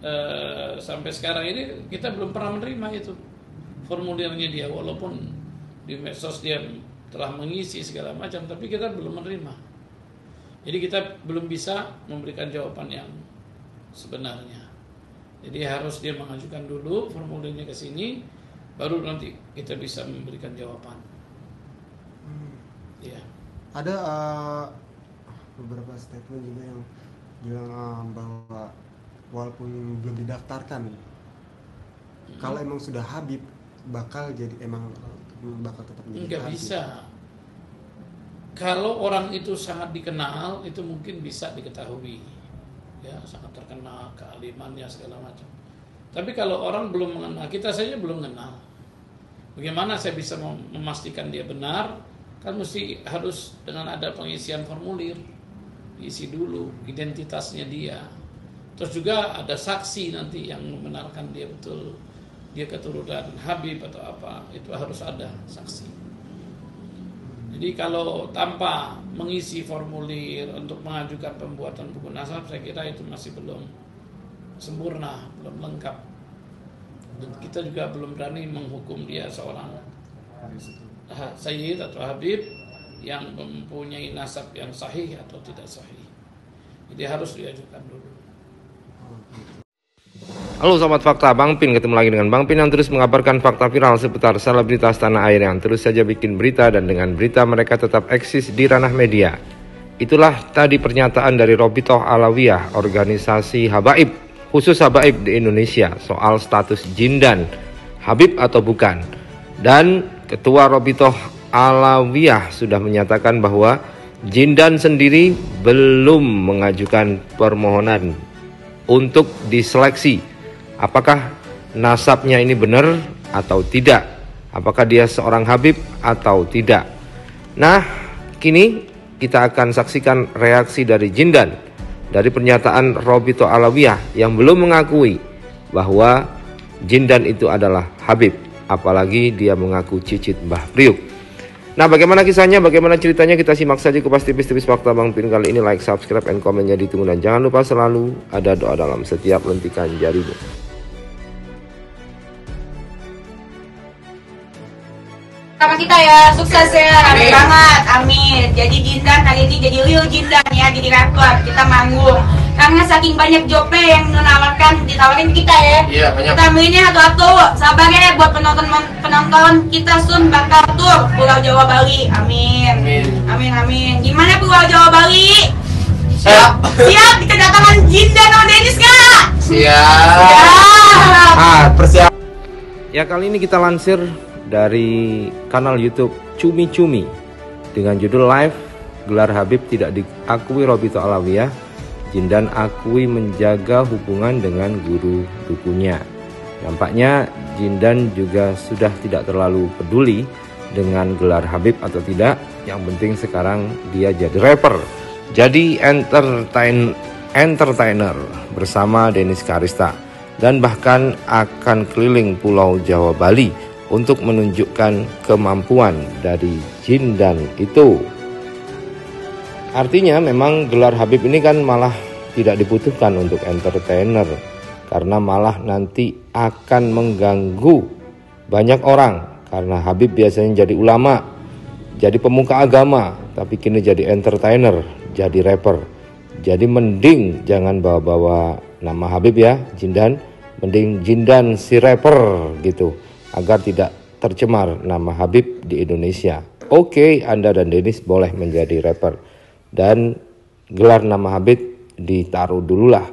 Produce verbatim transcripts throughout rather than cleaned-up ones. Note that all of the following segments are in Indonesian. e, sampai sekarang ini kita belum pernah menerima itu formulirnya dia, walaupun di medsos dia telah mengisi segala macam, tapi kita belum menerima. Jadi kita belum bisa memberikan jawaban yang sebenarnya. Jadi harus dia mengajukan dulu formulirnya ke sini, baru nanti kita bisa memberikan jawaban. Hmm. Ya. Ada uh, beberapa statement juga yang bilang uh, bahwa walaupun belum didaftarkan, hmm. kalau emang sudah Habib bakal jadi emang bakal tetap jadi. Enggak Habib. Bisa. Kalau orang itu sangat dikenal, itu mungkin bisa diketahui. Ya, sangat terkenal kealimannya segala macam. Tapi kalau orang belum mengenal, kita saja belum kenal, bagaimana saya bisa memastikan dia benar? Kan mesti harus dengan ada pengisian formulir, diisi dulu identitasnya dia. Terus juga ada saksi nanti yang membenarkan dia betul dia keturunan Habib atau apa, itu harus ada saksi. Jadi kalau tanpa mengisi formulir untuk mengajukan pembuatan buku nasab, saya kira itu masih belum sempurna, belum lengkap. Dan kita juga belum berani menghukum dia seorang Sayyid atau Habib yang mempunyai nasab yang sahih atau tidak sahih. Jadi harus diajukan dulu. Halo Sobat Fakta, Bang Pin ketemu lagi dengan Bang Pin yang terus mengabarkan fakta viral seputar selebritas tanah air yang terus saja bikin berita, dan dengan berita mereka tetap eksis di ranah media. Itulah tadi pernyataan dari Rabithah Alawiyah, organisasi habaib, khusus habaib di Indonesia, soal status Jindan, Habib atau bukan. Dan Ketua Rabithah Alawiyah sudah menyatakan bahwa Jindan sendiri belum mengajukan permohonan untuk diseleksi. Apakah nasabnya ini benar atau tidak? Apakah dia seorang Habib atau tidak? Nah, kini kita akan saksikan reaksi dari Jindan dari pernyataan Rabithah Alawiyah yang belum mengakui bahwa Jindan itu adalah Habib, apalagi dia mengaku cicit Mbah Priuk. Nah, bagaimana kisahnya, bagaimana ceritanya, kita simak saja kupas tipis-tipis Fakta Bang Pin kali ini. Like, subscribe, and komennya ditunggu, dan jangan lupa selalu ada doa dalam setiap lentikan jarimu. Sama kita ya, sukses ya, amin banget, amin. Jadi Jindan kali ini jadi real Jindan ya, di direktor kita manggung. Karena saking banyak jobnya yang menawarkan, ditawarin kita ya. Iya, banyak. Kita mainnya satu-satu, sabar ya buat penonton penonton kita sun bakal tur Pulau Jawa Bali, amin. Amin, amin, amin. Gimana Pulau Jawa Bali? Siap. Siap, kita kedatangan Jindan sama Dennis kak. Siap. Siap. Ah, persiap. Ya, kali ini kita lansir dari kanal YouTube Cumi Cumi dengan judul live Gelar Habib tidak diakui Rabithah Alawiyah, Jindan akui menjaga hubungan dengan guru dukunya. Nampaknya Jindan juga sudah tidak terlalu peduli dengan gelar Habib atau tidak. Yang penting sekarang dia jadi rapper, jadi entertain, entertainer bersama Dennis Cariesta, dan bahkan akan keliling Pulau Jawa Bali untuk menunjukkan kemampuan dari Jindan itu. Artinya memang gelar Habib ini kan malah tidak dibutuhkan untuk entertainer, karena malah nanti akan mengganggu banyak orang. Karena Habib biasanya jadi ulama, jadi pemuka agama, tapi kini jadi entertainer, jadi rapper. Jadi mending jangan bawa-bawa nama Habib ya Jindan, mending Jindan si rapper gitu, agar tidak tercemar nama Habib di Indonesia. Oke, Anda dan Dennis boleh menjadi rapper, dan gelar nama Habib ditaruh dululah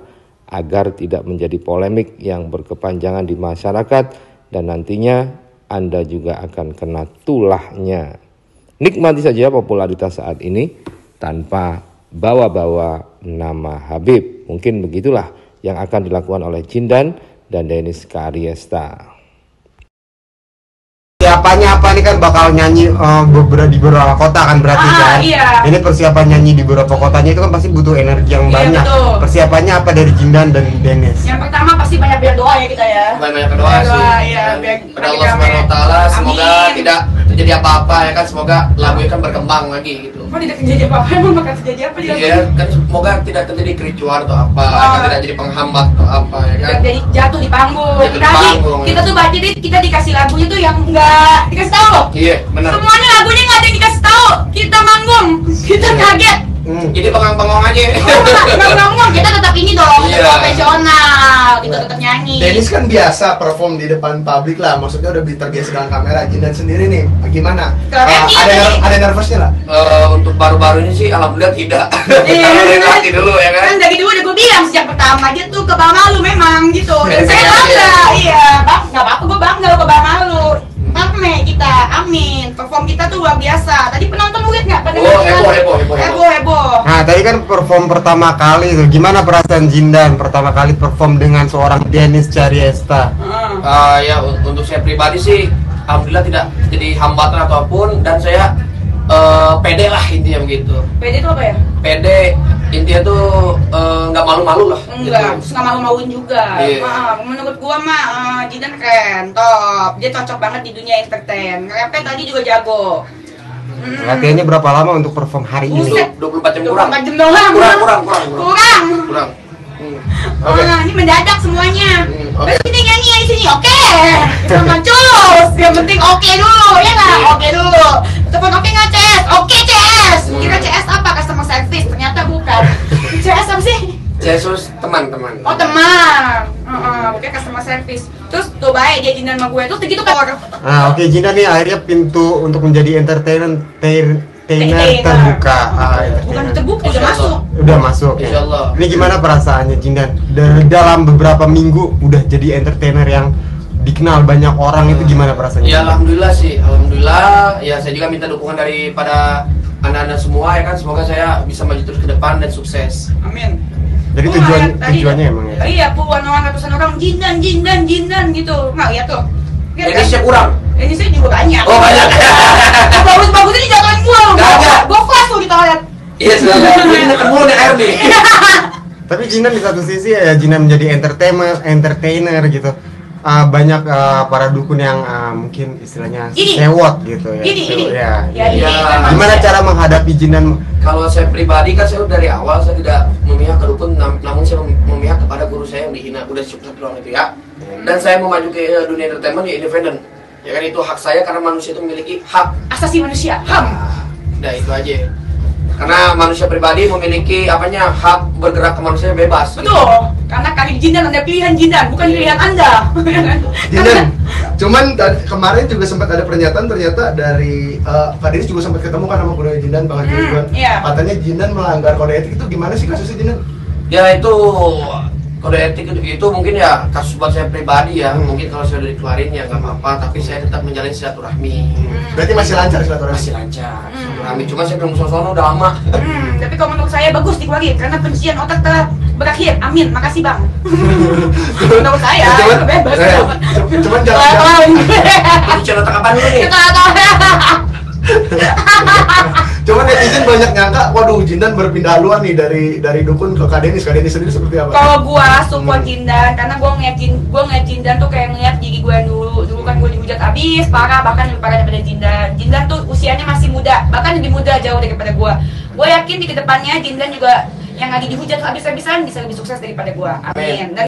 agar tidak menjadi polemik yang berkepanjangan di masyarakat, dan nantinya Anda juga akan kena tulahnya. Nikmati saja popularitas saat ini tanpa bawa-bawa nama Habib. Mungkin begitulah yang akan dilakukan oleh Jindan dan Dennis Cariesta. Persiapannya apa nih, kan bakal nyanyi uh, di beberapa kota kan berarti ah, kan? Iya. Ini persiapan nyanyi di beberapa kotanya itu kan pasti butuh energi yang iya, banyak. Betul. Persiapannya apa dari Jindan dan Dennis? Yang pertama pasti banyak-banyak doa ya kita ya. Banyak-banyak doa, doa sih. Doa, ya, biar, biar, biar Allah Subhanahu Wa Taala semoga amin. Tidak itu jadi apa-apa ya kan, semoga lagu kan berkembang lagi gitu. Mau tidak terjadi apa-apa, emang bakal terjadi apa? Iya kan, semoga tidak terjadi kericuan atau apa, oh. kan, tidak jadi penghambat atau apa ya kan. Jadi jatuh di panggung. Jatuh di panggung. Tadi, kita tuh baca deh, kita dikasih lagunya tuh yang nggak dikasih tahu loh. Iya benar. Semuanya lagunya nggak ada yang dikasih tahu. Kita manggung, kita kaget. Hmm. Jadi pengang-pengong aja. Pengang-pengong, kita tetap ini dong, yeah. profesional, kita tetap nyanyi. Dennis kan biasa perform di depan publik lah, maksudnya udah terbiasa dengan kamera. Jindan sendiri nih, gimana? Uh, ada ner ada nervousnya lah? Uh, untuk baru-baru ini sih, alhamdulillah tidak. Relaksi dulu ya kan? Kan dari dulu udah gue bilang sejak pertama aja tuh ke Bang Malu memang gitu. Dan saya bangga, iya bang, nggak apa-apa, gue bangga ke Bang Malu. Ame kita, amin. Perform kita tuh luar biasa. Tadi penonton lihat nggak? Pada oh, heboh, heboh, heboh, heboh, heboh. Nah, tadi kan perform pertama kali tuh. Gimana perasaan Jindan pertama kali perform dengan seorang Dennis Cariesta? Hmm. Uh, ya, untuk saya pribadi sih, alhamdulillah tidak jadi hambatan ataupun, dan saya uh, pede lah intinya begitu. Pede itu apa ya? Pede intinya tuh nggak uh, malu-malu lah. Enggak, gitu. Nggak malu-maluin juga. Yeah. Maaf, menurut gua mah uh, Jindan keren, top. Dia cocok banget di dunia entertain. Nge-rap tadi juga jago. Hmm. Latihannya berapa lama untuk perform hari ini? dua puluh empat jam kurang. dua puluh empat jam doang. Kurang, kurang, kurang. Kurang. kurang. kurang. Hmm. Okay. Oh, ini mendadak semuanya. Hmm. Okay. Terus kita nyanyi di sini, oke? Okay. Kita mancus. Yang penting oke okay dulu, ya nggak? Oke okay dulu. Telepon oke okay nggak C S? Oke okay, C S. Kira C S apa? Customer service? Ternyata bukan. C S apa sih? Yesus teman-teman. Oh teman, uh-uh, bukan customer service. Terus tuh baik dia Jindan sama gue, terus gitu kan orang. Nah oke okay, Jindan nih akhirnya pintu untuk menjadi entertainer ter entertainer terbuka. Ah, entertainer. Bukan terbuka, udah masuk. Udah masuk. Ya. Insyaallah. Ini gimana perasaannya Jindan? Dari dalam beberapa minggu udah jadi entertainer yang dikenal banyak orang, itu gimana perasaannya? Ya alhamdulillah sih, alhamdulillah. Ya saya juga minta dukungan daripada anak-anak semua ya kan, semoga saya bisa maju terus ke depan dan sukses. Amin. Jadi oh, tujuan tadi, tujuannya emang ya? Iya, puluhan orang, ratusan orang Jindan, Jindan, Jindan gitu. Nggak lihat tuh. Ini saya kurang. Ini saya juga banyak. Oh banyak. Bagus-bagus ini jatuhin gua. Gua kelas tuh di toilet. Iya sudah. Ini ketemu nih air nih. Tapi Jindan di satu sisi ya, Jindan menjadi entertainer, entertainer gitu. Uh, banyak uh, para dukun yang uh, mungkin istilahnya sewot gitu ya. Gini, so, gini. Ya, ya, gini. Ya. Gimana ya. Cara menghadapi Jindan? Kalau saya pribadi kan saya dari awal saya tidak memihak ke dukun, nam namun saya memihak kepada guru saya yang dihina, udah sukses doang itu ya. Hmm. Dan saya mau maju ke dunia entertainment ya independen. Ya kan itu hak saya, karena manusia itu memiliki hak asasi manusia. H A M. Nah, udah itu aja. Karena manusia pribadi memiliki apanya hak bergerak ke manusia bebas. Betul. Gitu. Karena kali Jindan ada pilihan Jindan, bukan pilihan Anda. Jindan. Cuman kemarin juga sempat ada pernyataan ternyata dari uh, Pak Dennis juga sempat ketemu kan sama guru Jindan Bang Haji Ridwan. Hmm, iya. Katanya Jindan melanggar kode etik, itu gimana sih kasusnya Jindan? Ya itu kode etik itu mungkin ya kasus buat saya pribadi ya. Hmm. Mungkin kalau saya udah dikeluarin ya nggak apa-apa, tapi saya tetap menjalin silaturahmi. Hmm. Berarti masih lancar silaturahmi? Masih lancar. Hmm. Silaturahmi, cuma saya belum sosono udah lama. Hmm. Tapi kalau menurut saya bagus dikeluarin, karena pencian otak telah berakhir. Amin, makasih bang. Menurut saya, cuman, bebas. Eh, cuman jangan pencian otak apa nih? Cuman netizen banyak nyangka, waduh Jindan berpindah haluan nih dari dari dukun ke Kak Dennis. Kak Dennis sendiri seperti apa? Kalau gua support Jindan, karena gua ngeliat Jindan, gua ngeliat Jindan tuh kayak ngeliat gigi gua yang dulu. Dulu kan gua dihujat abis, parah, bahkan lebih parah daripada Jindan. Jindan tuh usianya masih muda, bahkan lebih muda jauh daripada gua. Gua yakin di kedepannya Jindan juga yang lagi dihujat habis-habisan bisa lebih sukses daripada gua. Amin. Dan